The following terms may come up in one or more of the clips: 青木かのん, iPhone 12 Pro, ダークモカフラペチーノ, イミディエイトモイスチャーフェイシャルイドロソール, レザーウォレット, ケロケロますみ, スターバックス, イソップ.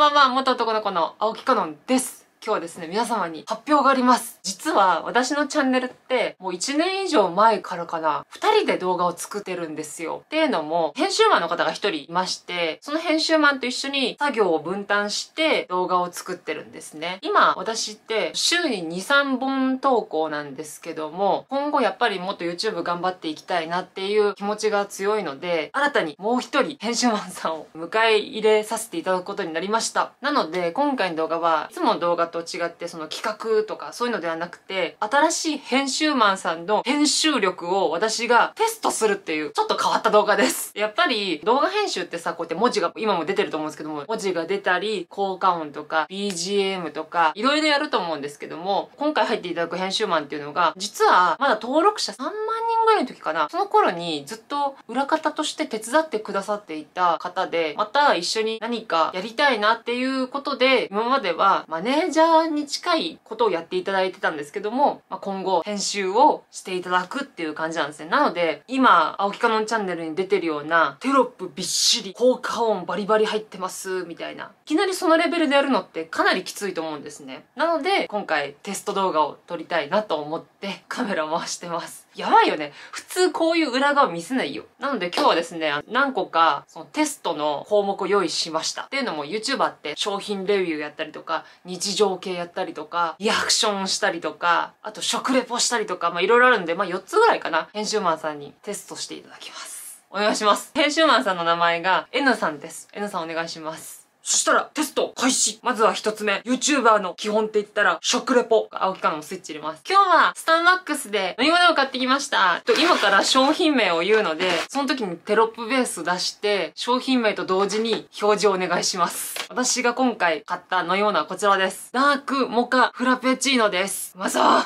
ばんは、元男の子の青木かのんです。今日はですね、皆様に発表があります。実は私のチャンネルってもう1年以上前からかな、2人で動画を作ってるんですよ。っていうのも、編集マンの方が1人いまして、その編集マンと一緒に作業を分担して動画を作ってるんですね。今私って週に2、3本投稿なんですけども、今後やっぱりもっと YouTube 頑張っていきたいなっていう気持ちが強いので、新たにもう1人編集マンさんを迎え入れさせていただくことになりました。なので今回の動画はいつもの動画と違ってその企画とかそういうのではなくて、新しい編集マンさんの編集力を私がテストするっていうちょっと変わった動画です。やっぱり動画編集ってさ、こうやって文字が今も出てると思うんですけども、文字が出たり効果音とか BGM とかいろいろやると思うんですけども、今回入っていただく編集マンっていうのが実はまだ登録者3万人ぐらいの時かな、その頃にずっと裏方として手伝ってくださっていた方で、また一緒に何かやりたいなっていうことで、今まではマネージャーに近いことをやっていただいてたんですけども、今後編集をしていただくっていう感じなんですね。なので今青木かのんチャンネルに出てるようなテロップびっしり効果音バリバリ入ってますみたいな、いきなりそのレベルでやるのってかなりきついと思うんですね。なので今回テスト動画を撮りたいなと思ってカメラ回してます。やばいよね。普通こういう裏側見せないよ。なので今日はですね、何個かそのテストの項目を用意しました。っていうのも YouTuber って商品レビューやったりとか、日常系やったりとか、リアクションしたりとか、あと食レポしたりとか、いろいろあるんで、4つぐらいかな。編集マンさんにテストしていただきます。お願いします。編集マンさんの名前が N さんです。N さんお願いします。そしたら、テスト開始。まずは1つ目。YouTuber の基本って言ったら、食レポ。青木かのんのスイッチ入れます。今日は、スターバックスで飲み物を買ってきました。今から商品名を言うので、その時にテロップベース出して、商品名と同時に表示をお願いします。私が今回買った飲み物はこちらです。ダークモカフラペチーノです。うまそう。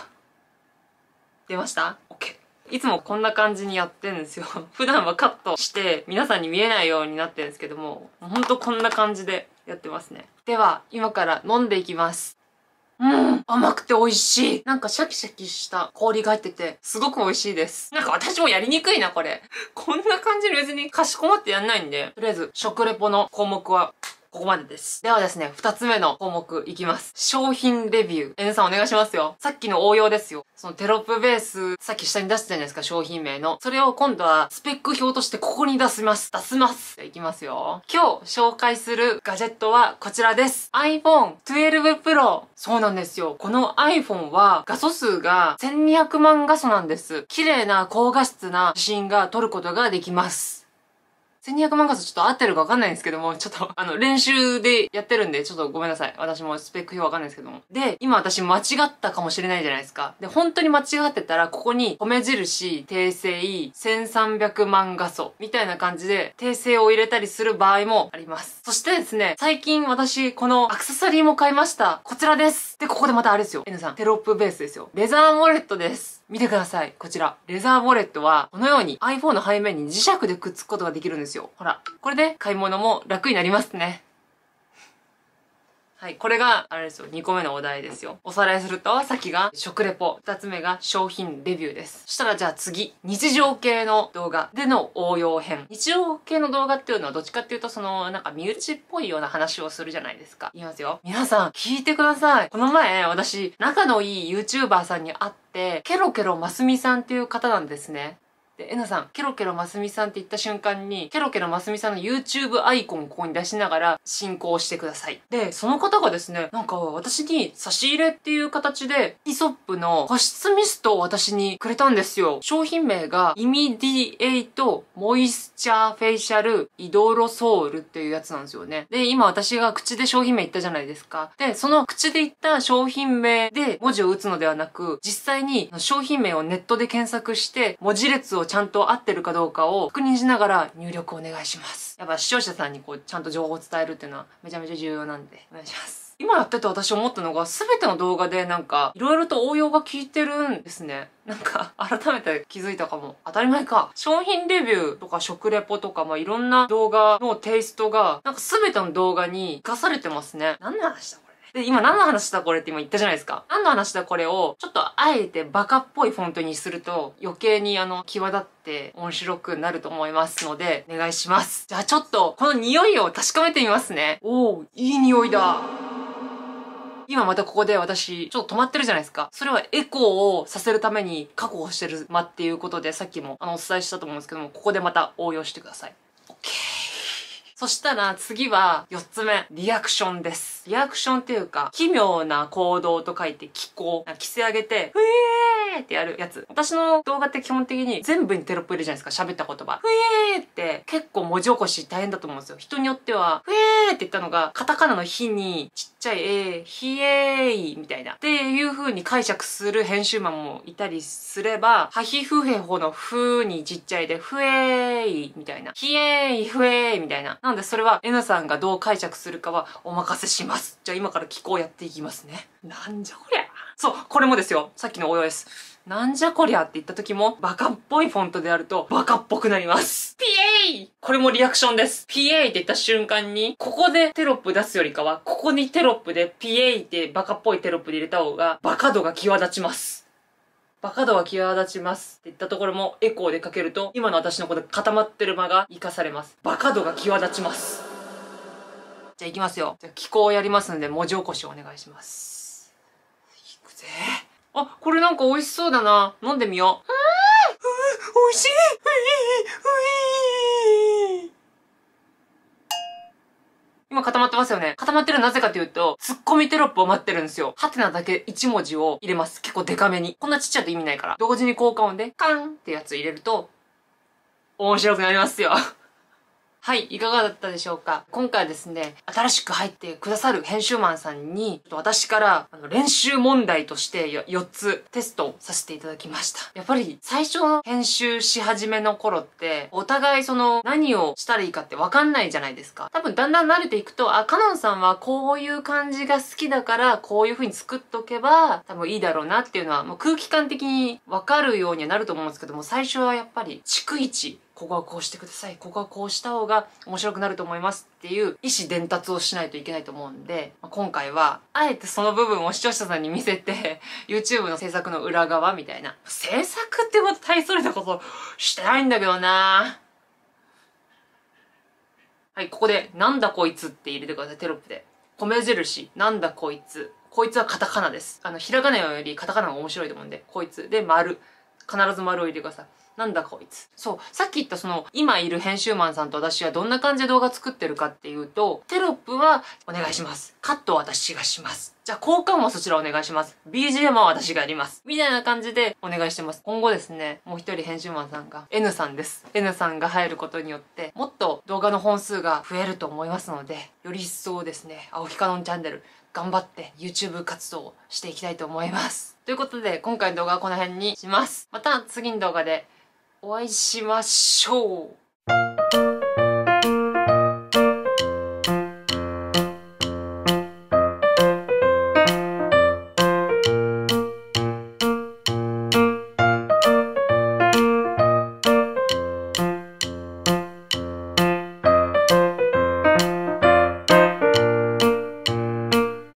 出ました？ OK。いつもこんな感じにやってるんですよ。普段はカットして皆さんに見えないようになってるんですけども、ほんとこんな感じでやってますね。では、今から飲んでいきます。甘くて美味しい。なんかシャキシャキした氷が入ってて、すごく美味しいです。なんか私もやりにくいな、これ。こんな感じで別にかしこまってやんないんで、とりあえず食レポの項目はここまでです。ではですね、2つ目の項目いきます。商品レビュー。N さんお願いしますよ。さっきの応用ですよ。そのテロップベース、さっき下に出したじゃないですか、商品名の。それを今度はスペック表としてここに出します。じゃあいきますよ。今日紹介するガジェットはこちらです。iPhone 12 Pro。そうなんですよ。この iPhone は画素数が1200万画素なんです。綺麗な高画質な写真が撮ることができます。1200万画素ちょっと合ってるかわかんないんですけども、ちょっと練習でやってるんで、ちょっとごめんなさい。私もスペック表わかんないですけども。で、今私間違ったかもしれないじゃないですか。で、本当に間違ってたら、ここに米印、訂正、1300万画素みたいな感じで訂正を入れたりする場合もあります。そしてですね、最近私、このアクセサリーも買いました。こちらです。で、ここでまたあれですよ。N さん、テロップベースですよ。レザーウォレットです。見てください。こちら。レザーウォレットは、このように iPhone の背面に磁石でくっつくことができるんですよ。ほら。これで買い物も楽になりますね。はい。これが、あれですよ。2個目のお題ですよ。おさらいすると、さっきが食レポ。2つ目が商品レビューです。そしたらじゃあ次。日常系の動画での応用編。日常系の動画っていうのはどっちかっていうと、なんか身内っぽいような話をするじゃないですか。言いますよ。皆さん、聞いてください。この前、私、仲のいい YouTuber さんに会って、ケロケロますみさんっていう方なんですね。で、えなさん、ケロケロますみさんって言った瞬間に、ケロケロますみさんの YouTube アイコンをここに出しながら進行してください。で、その方がですね、なんか私に差し入れっていう形で、イソップの保湿ミストを私にくれたんですよ。商品名が、イミディエイトモイスチャーフェイシャルイドロソールっていうやつなんですよね。で、今私が口で商品名言ったじゃないですか。で、その口で言った商品名で文字を打つのではなく、実際に商品名をネットで検索して、文字列をちゃんと合ってるかどうかを確認しながら入力お願いします。やっぱ視聴者さんにこうちゃんと情報を伝えるっていうのはめちゃめちゃ重要なんでお願いします。今やってて私思ったのが、全ての動画でなんかいろいろと応用が効いてるんですね。なんか改めて気づいたかも。当たり前か。商品レビューとか食レポとか、いろんな動画のテイストがなんか全ての動画に活かされてますね。何の話だこれ。で、今何の話だこれって今言ったじゃないですか。何の話だこれを、ちょっとあえてバカっぽいフォントにすると、余計に際立って面白くなると思いますので、お願いします。じゃあちょっと、この匂いを確かめてみますね。おー、いい匂いだ。今またここで私、ちょっと止まってるじゃないですか。それはエコーをさせるために確保してる間っていうことで、さっきもお伝えしたと思うんですけども、ここでまた応用してください。OK。そしたら次は4つ目、リアクションです。リアクションっていうか、奇妙な行動と書いて奇行。着せ上げて、ふえーってやるやつ。私の動画って基本的に全部にテロップ入れるじゃないですか、喋った言葉。ふえーって結構文字起こし大変だと思うんですよ。人によっては、ふえーって言ったのが、カタカナのひに、ちっちゃいひえーいみたいなっていう風に解釈する編集マンもいたりすれば、はひふへほのふーにちっちゃいでふえーいみたいな、ひえーいふえーいみたいな。なのでそれは N さんがどう解釈するかはお任せします。じゃあ今から気候やっていきますね。なんじゃこりゃ。そうこれもですよ、さっきの応用です。なんじゃこりゃって言った時もバカっぽいフォントであるとバカっぽくなります。ピエーイ、これもリアクションです。ピエーイって言った瞬間にここでテロップ出すよりかは、ここにテロップでピエーイってバカっぽいテロップで入れた方がバカ度が際立ちます。バカ度が際立ちますって言ったところもエコーでかけると、今の私のこの固まってる間が活かされます。バカ度が際立ちます。じゃあいきますよ。じゃあ気候をやりますので文字起こしをお願いします。いくぜ。あ、これなんか美味しそうだな。飲んでみよう。美味しい。今固まってますよね。固まってるのはなぜかというと、ツッコミテロップを待ってるんですよ。ハテナだけ1文字を入れます。結構デカめに。こんなちっちゃいと意味ないから。同時に効果音でカンってやつ入れると、面白くなりますよ。はい、いかがだったでしょうか。今回はですね、新しく入ってくださる編集マンさんに、ちょっと私から練習問題として4つテストをさせていただきました。やっぱり最初の編集し始めの頃って、お互い何をしたらいいかってわかんないじゃないですか。多分だんだん慣れていくと、あ、カノンさんはこういう感じが好きだから、こういう風に作っとけば、多分いいだろうなっていうのは、もう空気感的にわかるようにはなると思うんですけども、最初はやっぱり、逐一、ここはこうしてください。ここはこうした方が面白くなると思いますっていう意思伝達をしないといけないと思うんで、今回は、あえてその部分を視聴者さんに見せて、YouTube の制作の裏側みたいな。制作ってこと大それたことしてないんだけどな。はい、ここで、なんだこいつって入れてください、テロップで。米印、なんだこいつ。こいつはカタカナです。ひらがなよりカタカナが面白いと思うんで、こいつ。で、丸。必ず丸を入れてください。なんだこいつ。そう。さっき言った今いる編集マンさんと私はどんな感じで動画作ってるかっていうと、テロップはお願いします。カットは私がします。じゃあ、交換はそちらお願いします。BGM は私がやります。みたいな感じでお願いしてます。今後ですね、もう一人編集マンさんが N さんです。N さんが入ることによって、もっと動画の本数が増えると思いますので、より一層ですね、青木かのんチャンネル頑張って YouTube 活動をしていきたいと思います。ということで、今回の動画はこの辺にします。また次の動画でお会いしましょう。